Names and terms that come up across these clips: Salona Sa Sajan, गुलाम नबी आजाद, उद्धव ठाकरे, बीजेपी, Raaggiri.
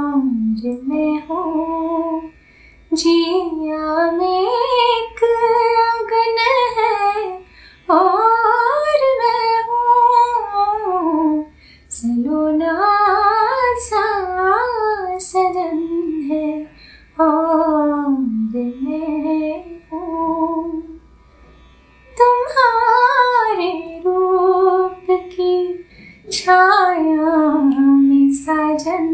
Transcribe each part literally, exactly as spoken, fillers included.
सांझ में हूँ, जिया में एक अगन है और मैं हूँ। सलोना सा सजन है और मैं हूँ। तुम्हारे रूप की छाया में साजन,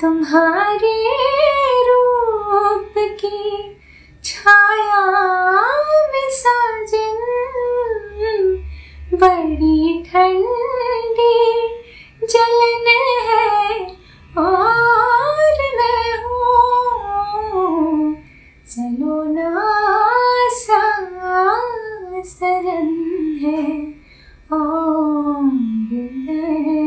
तुम्हारे रूप की छाया में साजन। बड़ी ठंडी जलन है और मैं हूँ। सलोना सा सजन है और मैं हूँ।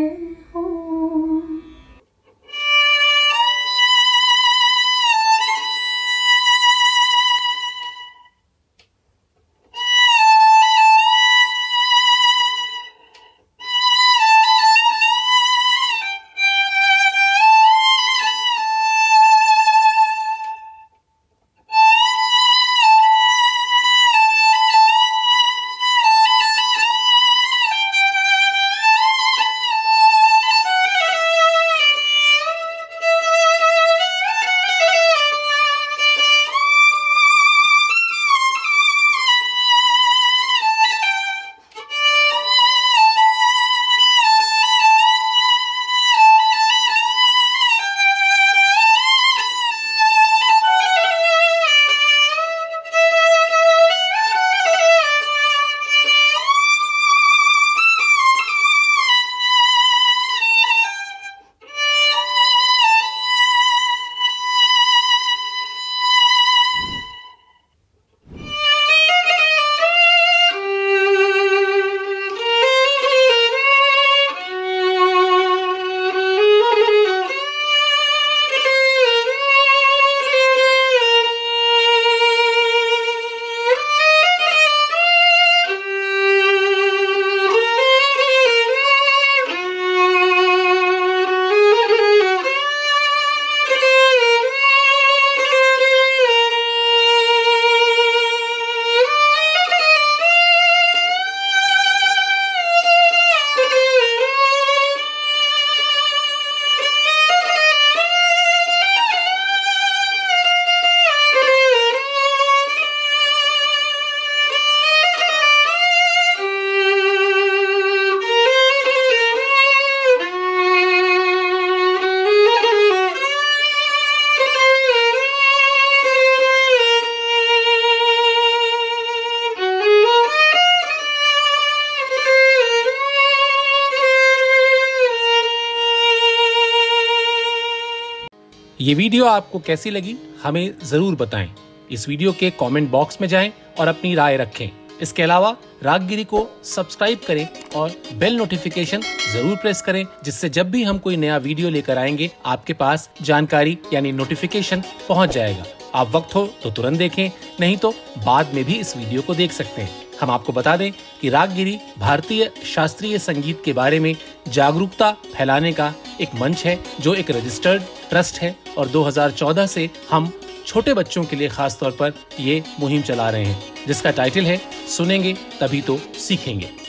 ये वीडियो आपको कैसी लगी हमें ज़रूर बताएं। इस वीडियो के कमेंट बॉक्स में जाएं और अपनी राय रखें। इसके अलावा रागगिरी को सब्सक्राइब करें और बेल नोटिफिकेशन ज़रूर प्रेस करें, जिससे जब भी हम कोई नया वीडियो लेकर आएंगे आपके पास जानकारी यानी नोटिफिकेशन पहुंच जाएगा। आप वक्त हो तो तुरंत देखें, नहीं तो बाद में भी इस वीडियो को देख सकते हैं। हम आपको बता दें कि रागगिरी भारतीय शास्त्रीय संगीत के बारे में जागरूकता फैलाने का एक मंच है, जो एक रजिस्टर्ड ट्रस्ट है और दो हज़ार चौदह से हम छोटे बच्चों के लिए खास तौर पर ये मुहिम चला रहे हैं, जिसका टाइटल है सुनेंगे तभी तो सीखेंगे।